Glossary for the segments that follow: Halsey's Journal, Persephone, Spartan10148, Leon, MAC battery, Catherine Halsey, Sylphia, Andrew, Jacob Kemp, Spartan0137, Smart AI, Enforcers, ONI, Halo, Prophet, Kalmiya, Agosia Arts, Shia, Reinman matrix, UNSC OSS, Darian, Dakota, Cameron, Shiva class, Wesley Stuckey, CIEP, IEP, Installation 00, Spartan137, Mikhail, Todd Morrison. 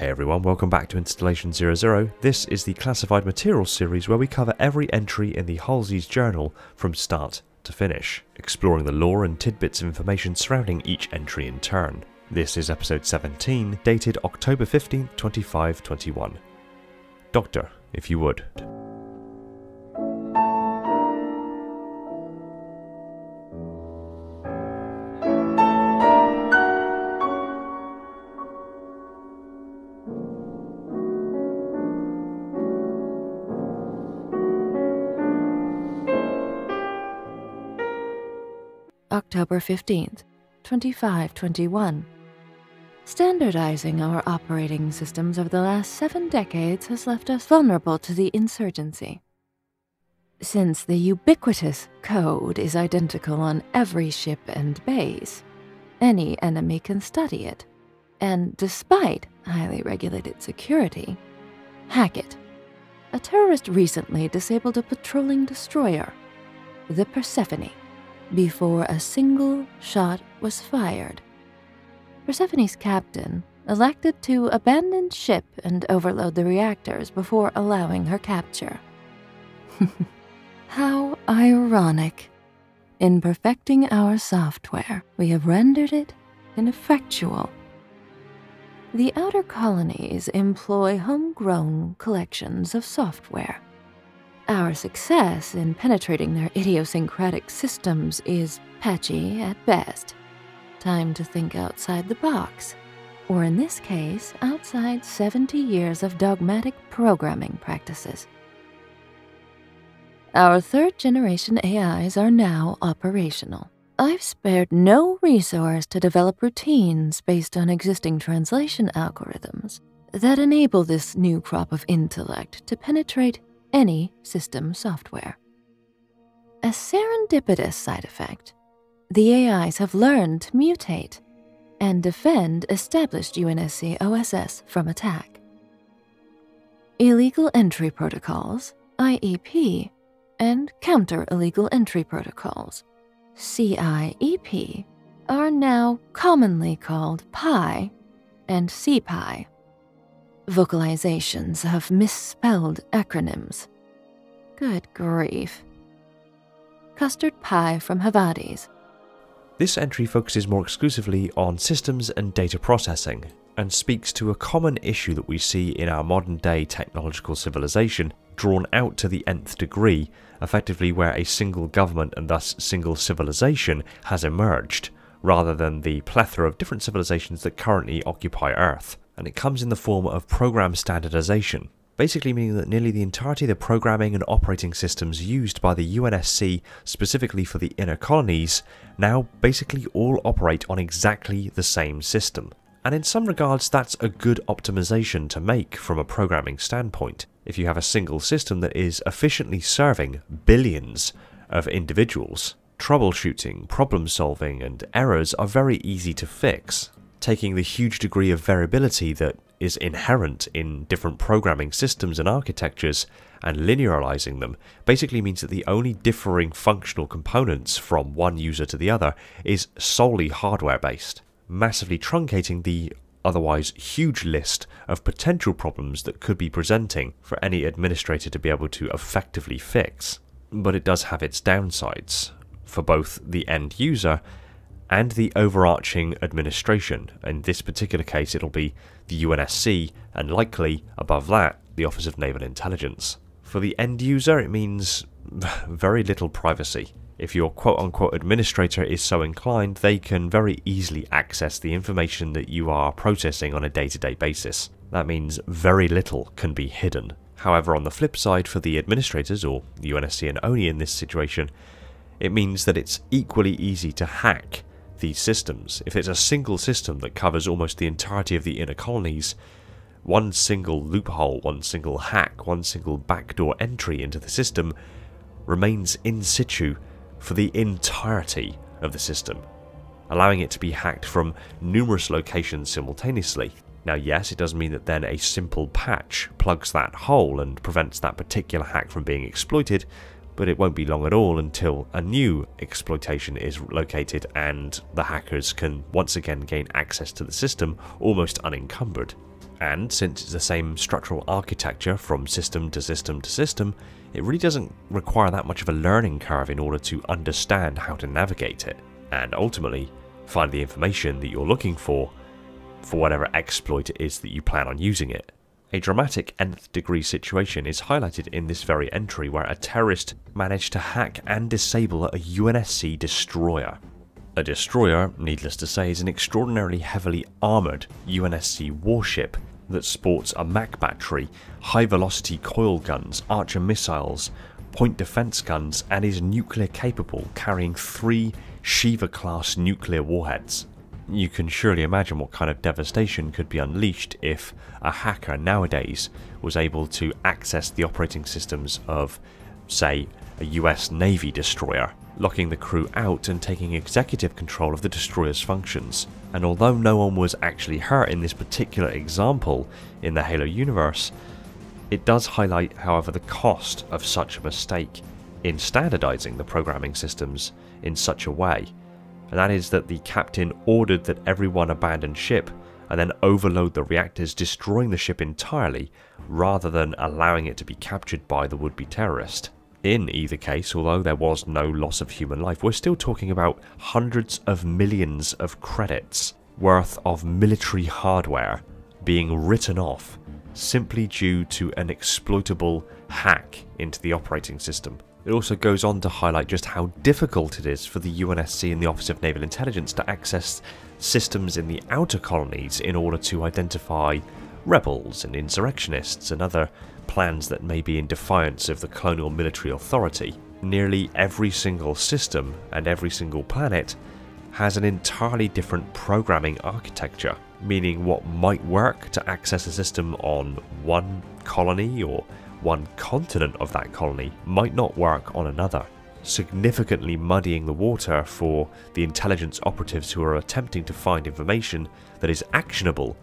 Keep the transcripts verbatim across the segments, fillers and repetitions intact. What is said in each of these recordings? Hey everyone, welcome back to Installation zero zero. This is the Classified Materials Series where we cover every entry in the Halsey's Journal from start to finish, exploring the lore and tidbits of information surrounding each entry in turn. This is episode seventeen, dated October fifteenth, twenty-five twenty-one. Doctor, if you would. October fifteenth, twenty-five twenty-one. Standardizing our operating systems over the last seven decades has left us vulnerable to the insurgency. Since the ubiquitous code is identical on every ship and base, any enemy can study it, and despite highly regulated security, hack it. A terrorist recently disabled a patrolling destroyer, the Persephone, before a single shot was fired. Persephone's captain elected to abandon ship and overload the reactors before allowing her capture. How ironic. In perfecting our software, we have rendered it ineffectual. The outer colonies employ homegrown collections of software. Our success in penetrating their idiosyncratic systems is patchy at best. Time to think outside the box, or in this case, outside seventy years of dogmatic programming practices. Our third-generation A Is are now operational. I've spared no resource to develop routines based on existing translation algorithms that enable this new crop of intellect to penetrate any system software. A serendipitous side effect, the A Is have learned to mutate and defend established U N S C O S S from attack. Illegal entry protocols, I E P, and counter-illegal entry protocols, C I E P, are now commonly called P I and C P I. Vocalizations of misspelled acronyms. Good grief. Custard pie from Havadi's. This entry focuses more exclusively on systems and data processing, and speaks to a common issue that we see in our modern-day technological civilization, drawn out to the nth degree, effectively where a single government and thus single civilization has emerged, rather than the plethora of different civilizations that currently occupy Earth. And it comes in the form of program standardization, basically meaning that nearly the entirety of the programming and operating systems used by the U N S C specifically for the inner colonies now basically all operate on exactly the same system. And in some regards, that's a good optimization to make from a programming standpoint, if you have a single system that is efficiently serving billions of individuals. Troubleshooting, problem solving, and errors are very easy to fix, taking the huge degree of variability that is inherent in different programming systems and architectures and linearizing them basically means that the only differing functional components from one user to the other is solely hardware-based, massively truncating the otherwise huge list of potential problems that could be presenting for any administrator to be able to effectively fix. But it does have its downsides, for both the end user and the overarching administration. In this particular case, it'll be the U N S C, and likely, above that, the Office of Naval Intelligence. For the end user, it means very little privacy. If your quote-unquote administrator is so inclined, they can very easily access the information that you are processing on a day-to-day basis. That means very little can be hidden. However, on the flip side, for the administrators, or the U N S C and O N I in this situation, it means that it's equally easy to hack these systems. If it's a single system that covers almost the entirety of the inner colonies, one single loophole, one single hack, one single backdoor entry into the system remains in situ for the entirety of the system, allowing it to be hacked from numerous locations simultaneously. Now yes, it does mean that then a simple patch plugs that hole and prevents that particular hack from being exploited, but it won't be long at all until a new exploitation is located and the hackers can once again gain access to the system almost unencumbered. And since it's the same structural architecture from system to system to system, it really doesn't require that much of a learning curve in order to understand how to navigate it, and ultimately find the information that you're looking for for whatever exploit it is that you plan on using it. A dramatic nth degree situation is highlighted in this very entry, where a terrorist managed to hack and disable a U N S C destroyer. A destroyer, needless to say, is an extraordinarily heavily armoured U N S C warship that sports a MAC battery, high velocity coil guns, Archer missiles, point defence guns, and is nuclear capable, carrying three Shiva class nuclear warheads. You can surely imagine what kind of devastation could be unleashed if a hacker nowadays was able to access the operating systems of, say, a U S Navy destroyer, locking the crew out and taking executive control of the destroyer's functions. And although no one was actually hurt in this particular example in the Halo universe, it does highlight, however, the cost of such a mistake in standardizing the programming systems in such a way. And that is that the captain ordered that everyone abandon ship and then overload the reactors, destroying the ship entirely rather than allowing it to be captured by the would-be terrorist. In either case, although there was no loss of human life, we're still talking about hundreds of millions of credits worth of military hardware being written off simply due to an exploitable hack into the operating system. It also goes on to highlight just how difficult it is for the U N S C and the Office of Naval Intelligence to access systems in the outer colonies in order to identify rebels and insurrectionists and other plans that may be in defiance of the colonial military authority. Nearly every single system and every single planet has an entirely different programming architecture, meaning what might work to access a system on one colony or one continent of that colony might not work on another, significantly muddying the water for the intelligence operatives who are attempting to find information that is actionable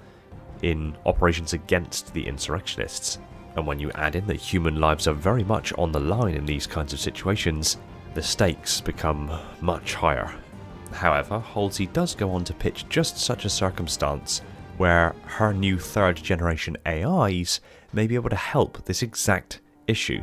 in operations against the insurrectionists. And when you add in that human lives are very much on the line in these kinds of situations, the stakes become much higher. However, Halsey does go on to pitch just such a circumstance where her new third generation A Is may be able to help this exact issue.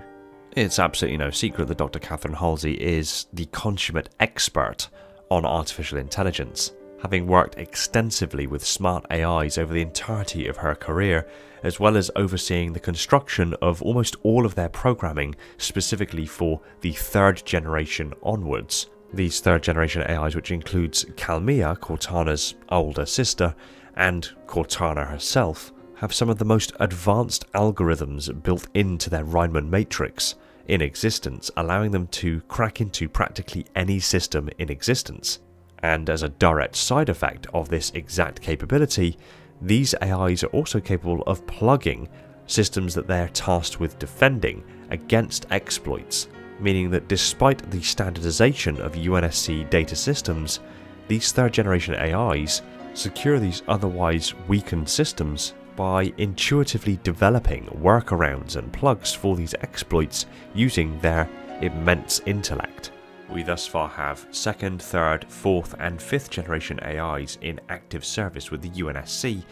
It's absolutely no secret that Doctor Catherine Halsey is the consummate expert on artificial intelligence, having worked extensively with smart A Is over the entirety of her career, as well as overseeing the construction of almost all of their programming specifically for the third generation onwards. These third generation A Is, which includes Kalmiya, Cortana's older sister, and Cortana herself, have some of the most advanced algorithms built into their Reinman matrix in existence, allowing them to crack into practically any system in existence. And as a direct side effect of this exact capability, these A Is are also capable of plugging systems that they're tasked with defending against exploits, meaning that despite the standardization of U N S C data systems, these third generation A Is secure these otherwise weakened systems by intuitively developing workarounds and plugs for these exploits using their immense intellect. We thus far have second, third, fourth and fifth generation A Is in active service with the U N S C,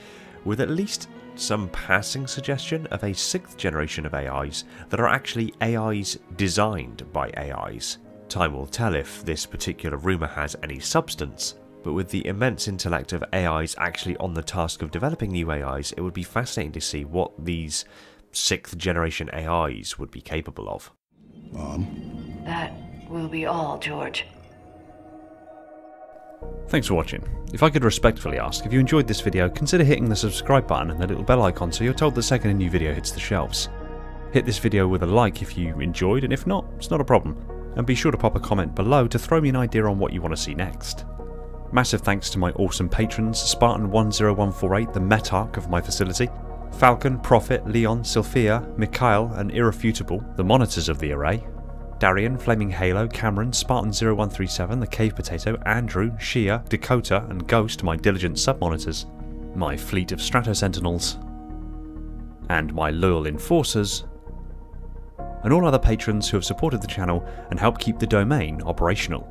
with at least some passing suggestion of a sixth generation of A Is that are actually A Is designed by A Is. Time will tell if this particular rumour has any substance, but with the immense intellect of A Is actually on the task of developing new A Is, it would be fascinating to see what these sixth generation A Is would be capable of. Mom? That will be all, George. Thanks for watching. If I could respectfully ask, if you enjoyed this video, consider hitting the subscribe button and the little bell icon so you're told the second a new video hits the shelves. Hit this video with a like if you enjoyed, and if not, it's not a problem. And be sure to pop a comment below to throw me an idea on what you want to see next. Massive thanks to my awesome patrons, Spartan one zero one four eight, the Metarch of my facility, Falcon, Prophet, Leon, Sylphia, Mikhail and Irrefutable, the monitors of the array, Darian, Flaming Halo, Cameron, Spartan zero one three seven, the Cave Potato, Andrew, Shia, Dakota and Ghost, my diligent sub-monitors, my fleet of Strato-Sentinels, and my loyal enforcers, and all other patrons who have supported the channel and helped keep the domain operational.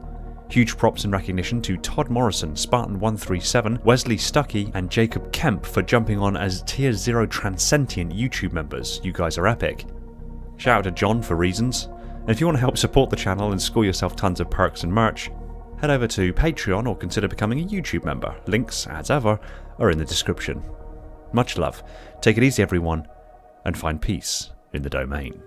Huge props and recognition to Todd Morrison, Spartan one three seven, Wesley Stuckey, and Jacob Kemp for jumping on as Tier zero Transcendent YouTube members. You guys are epic. Shout out to John for reasons. And if you want to help support the channel and score yourself tons of perks and merch, head over to Patreon or consider becoming a YouTube member. Links, as ever, are in the description. Much love, take it easy everyone, and find peace in the domain.